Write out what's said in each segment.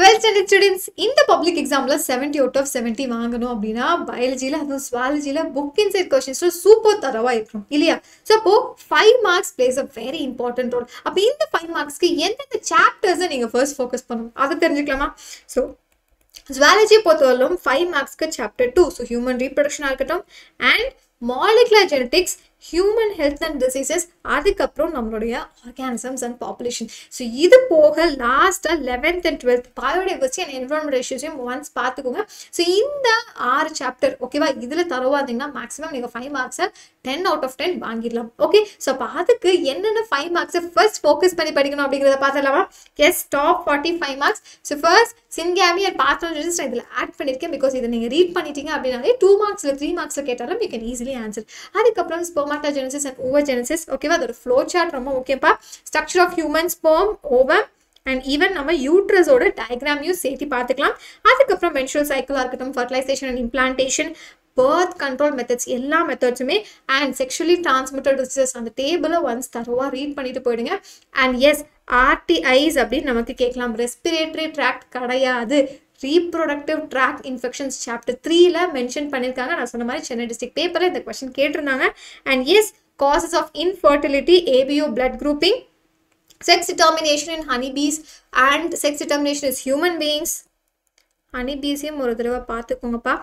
12th standard students, in the public exam, 70 out of 70 வாங்கணும் அப்படினா biology la அதுவும் zoology la book inside questions super தரவா இருக்கும் இல்லையா. So அப்போ 5 marks plays a very important role. அப்ப இந்த 5 marks க்கு என்னென்ன chapters நீங்க first focus பண்ணணும் அத தெரிஞ்சுக்கலாமா. So zoology பொறுத்தவரைக்கும் 5 marks க்கு chapter 2, so human reproduction ஆகட்டும் and molecular genetics, human health and diseases, அதுக்கப்புறம் நம்மளுடைய organisms and population. So இது போக லாஸ்டா 11th and 12th biodiversity and environment issuesயும் ஒன்ஸ் பார்த்துக்கோங்க. So இந்த 6 சாப்டர் ஓகேவா, இதுல தரவாதீங்கன்னா மேக்ஸிமம் நீங்க 5 மார்க்ஸ் 10 out of 10 வாங்கிடலாம். ஓகே, சோ அப்ப அதுக்கு என்னென்ன 5 மார்க்ஸ் ஃபர்ஸ்ட் ஃபோக்கஸ் பண்ணி படிக்கணும் அப்படிங்கறத பார்த்தலாமா. Yes, top 45 marks. So first syngamy and பாத்ரோன் ரெஜிஸ்டர் இதுல ஆட் பண்ணிருக்கேன் because இத நீங்க ரீட் பண்ணிட்டீங்க அப்படினாலே 2 மார்க்ஸ்ல 3 மார்க்ஸ்ல கேட்டாலும் you can easily answer. அதுக்கப்புறம் spermatogenesis and oogenesis, okay va, ador flow chart romba okay pa, structure of human sperm, ovum and even நம்ம uterus ஓட diagram யூஸ் சேத்தி பார்த்துக்கலாம். அதுக்கப்புறம் menstrual cycle ஆகட்டும், fertilization and implantation, birth control methods, எல்லா மெத்தட்ஸுமே and sexually transmitted diseases அந்த டேபிளை once தரவா ரீட் பண்ணிட்டு போயிடுங்க. and yes, RTIs அப்படின்னு நமக்கு கேட்கலாம். respiratory tract கிடையாது, reproductive tract infections chapter 3 la mention பண்ணிருக்காங்க. நான் சொன்ன மாதிரி சென்னை டிஸ்ட்ரிக்ட் பேப்பர்ல இந்த क्वेश्चन கேட்டிருந்தாங்க. and yes, causes of infertility, ABO blood grouping, sex determination in honeybees, and sex determination is human beings. honeybees ஏ ஒரு தடவை பாத்துக்கோங்கப்பா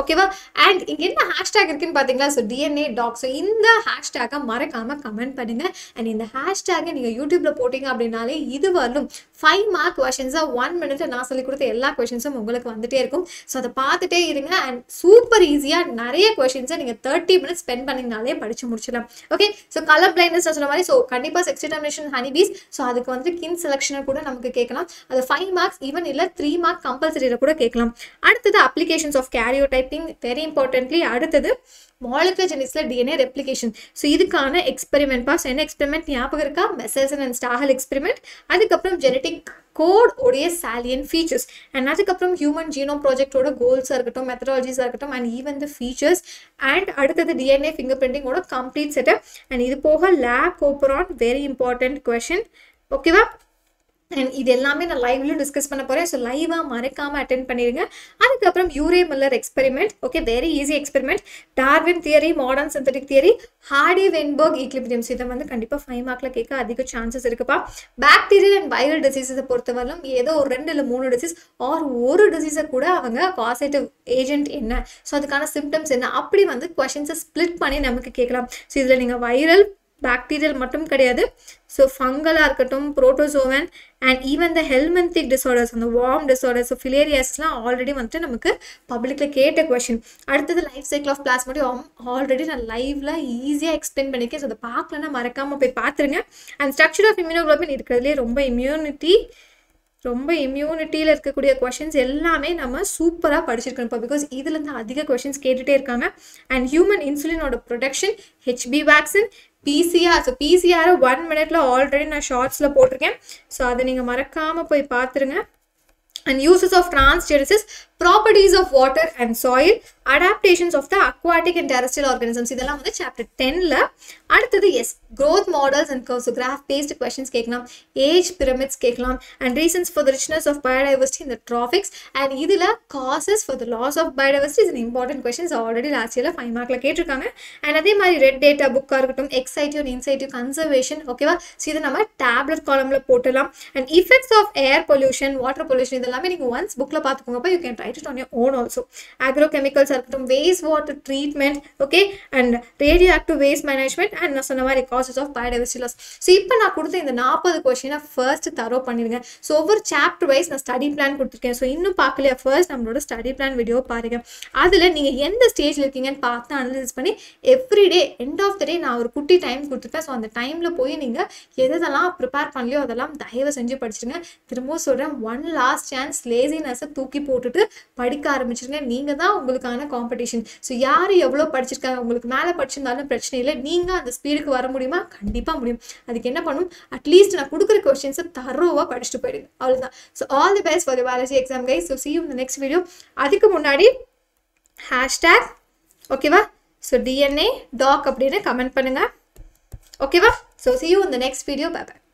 ஓகேவா. அண்ட் இங்க என்ன ஹேஷ்டாக் இருக்குன்னு பாத்தீங்களா, ஸோ DNA டாக். ஸோ இந்த ஹேஷ்டாக மறக்காம கமெண்ட் பண்ணுங்க. அண்ட் இந்த ஹேஷ்டாக நீங்க யூடியூப்ல போட்டீங்க அப்படின்னாலே இது வரலும் 5 mark questions 1 minute நான் சொல்லி கொடுத்த எல்லா கொஸ்டின்ஸும் உங்களுக்கு வந்துட்டே இருக்கும். ஸோ அதை பார்த்துட்டே இருங்க. அண்ட் சூப்பர் ஈஸியா நிறைய கொஸ்டின்ஸை நீங்க 30 minutes ஸ்பெண்ட் பண்ணீங்கனாலே படிச்சு முடிச்சிடலாம். ஓகே, ஸோ கலர் பிளைண்ட்னஸ் சொன்ன மாதிரி, ஸோ கண்டிப்பா செக்ஸ் டிட்டர்மினேஷன் ஹனிபீஸ், ஸோ அதுக்கு வந்து கின் செலக்ஷன் கூட நமக்கு கேட்கலாம். அது 5 marks ஈவன் இல்ல 3 mark கம்பல்சரியில கூட கேட்கலாம். அடுத்தது applications of karyotyping, very importantly. அடுத்தது molecular genesis la DNA replication. so idukana experiment pa, so enna experiment niyapagam iruka, Meselson and Stahl experiment. adukapram genetic code oda salient features, and adukapram human genome project oda goals irukattum, methodologies irukattum and even the features. and adutha DNA fingerprinting oda complete setup. and idu poga lac operon, very important question okay va. and இது எல்லாமே நான் லைவ்ல discuss பண்ண போறேன். So லைவா மறக்காம attend பண்ணிருங்க. அதுக்கப்புறம் Urey Miller experiment, okay very easy experiment, Darwin theory, modern synthetic theory, Hardy Weinberg equilibrium, இதை வந்து கண்டிப்பா 5 markல கேட்க அதிக சான்சஸ் இருக்குப்பா. பாக்டீரியல் அண்ட் வைரல் டிசீஸை பொறுத்தவரையிலும் ஏதோ ஒரு 2 இல்ல 3 டிசீஸ் ஆர் ஒரு டிசீஸை கூட அவங்க காசேட்டிவ் ஏஜென்ட் என்ன, ஸோ அதுக்கான சிம்டம்ஸ் என்ன, அப்படி வந்து கொஸ்டின்ஸை ஸ்பிளிட் பண்ணி நமக்கு கேட்கலாம். ஸோ இதுல நீங்க வைரல் பாக்டீரியல் மட்டும் கிடையாது, ஸோ ஃபங்கலாக இருக்கட்டும், protozoan and even the helminthic disorders, அந்த வார்ம் டிஸார்டர்ஸ், ஸோ ஃபிலேரியாஸ்லாம் ஆல்ரெடி வந்துட்டு நமக்கு பப்ளிக்கில் கேட்ட கொஷின். அடுத்தது life cycle of plasmodium, already நான் லைவ்ல ஈஸியாக எக்ஸ்பிளைன் பண்ணியிருக்கேன். ஸோ அதை பார்க்கலன்னா மறக்காமல் போய் பார்த்துருங்க. அண்ட் ஸ்ட்ரக்சர் ஆஃப் இம்யூனோகுளோபின் இருக்கிறதுலேயே ரொம்ப இம்யூனிட்டியில் இருக்கக்கூடிய கொஷின்ஸ் எல்லாமே நம்ம சூப்பராக படிச்சிருக்கணும் இப்போ, பிகாஸ் இதுலேருந்து அதிக கொஷின்ஸ் கேட்டுகிட்டே இருக்காங்க. அண்ட் ஹியூமன் இன்சுலினோட production, HB vaccine, PCR, so PCR 1 minute already நான் ஷார்ட்ஸில் போட்டிருக்கேன். ஸோ அதை நீங்கள் மறக்காமல் போய் பார்த்துருங்க. And uses of transgenesis, properties of water and soil, adaptations of the aquatic and terrestrial organisms, இதெல்லாம் வந்து சாப்டர் 10ல். அடுத்தது S growth models and curves, graph based questions கேட்கலாம், age pyramids கேட்கலாம், and reasons for the richness of biodiversity in the tropics, and இதுல causes for the loss of biodiversity is an important questions already last yearல 5 markல கேட்டிருக்காங்க. and அதே மாதிரி red data புக்கா இருக்கட்டும், எக்ஸைட்டிவ் அண்ட் இன்சைட்டிவ் கன்சர்வேஷன் ஓகேவா, ஸோ இதை நம்ம டேப்லெட் காலம்ல போட்டலாம். and effects of air pollution, water pollution, இதெல்லாமே நீங்க ஒன்ஸ் புக்ல பாத்துக்கோங்கப்பா, you can write it on your own also. agrochemicals இருக்கட்டும், waste water treatment okay, and radioactive waste management, and நான் சொன்ன மாதிரி causes of biodiversity loss. so இப்போ நான் கொடுத்த இந்த 40 क्वेश्चन ஃபர்ஸ்ட் தரோ பண்ணிருங்க. so ஒவ்வொரு சாப்டர் வைஸ் நான் ஸ்டடி பிளான் கொடுத்திருக்கேன். so இன்னும் பார்க்கலையா ஃபர்ஸ்ட் நம்மளோட ஸ்டடி பிளான் வீடியோ பாருங்க. அதுல நீங்க எந்த ஸ்டேஜ்ல இருக்கீங்கன்னு பார்த்து அனலைஸ் பண்ணி every day end of the day நான் ஒரு குட்டி டைம் கொடுத்துட்டேன். so அந்த டைம்ல போய் நீங்க எதெல்லாம் ப்ரிப்பேர் பண்ணலையோ அதெல்லாம் தயவு செஞ்சு படிச்சிடுங்க. திரும்ப சொல்றேன், ஒன் லாஸ்ட் சான்ஸ், லேசினஸை தூக்கி போட்டுட்டு படிக்க ஆரம்பிச்சிருங்க. நீங்க தான் உங்களுக்கான காம்படிஷன். ஸோ யார் எவ்வளோ படிச்சிருக்காங்க, உங்களுக்கு மேலே படிச்சிருந்தாலும் பிரச்சனை இல்லை, நீங்க அந்த ஸ்பீடுக்கு வர முடியுமா? கண்டிப்பா முடியும். அதுக்கு என்ன பண்ணும், அட்லீஸ்ட் நான் கொடுக்குற கொஸ்டின்ஸை தரோவா படிச்சுட்டு போயிடுங்க, அவ்வளோதான். So all the best for the biology exam guys. So see you in the next video. அதுக்கு முன்னாடி ஹேஷ்டாக் ஓகேவா, ஸோ DNA டாக் அப்படின்னு கமெண்ட் பண்ணுங்க ஓகேவா. So see you in the next video. Bye bye.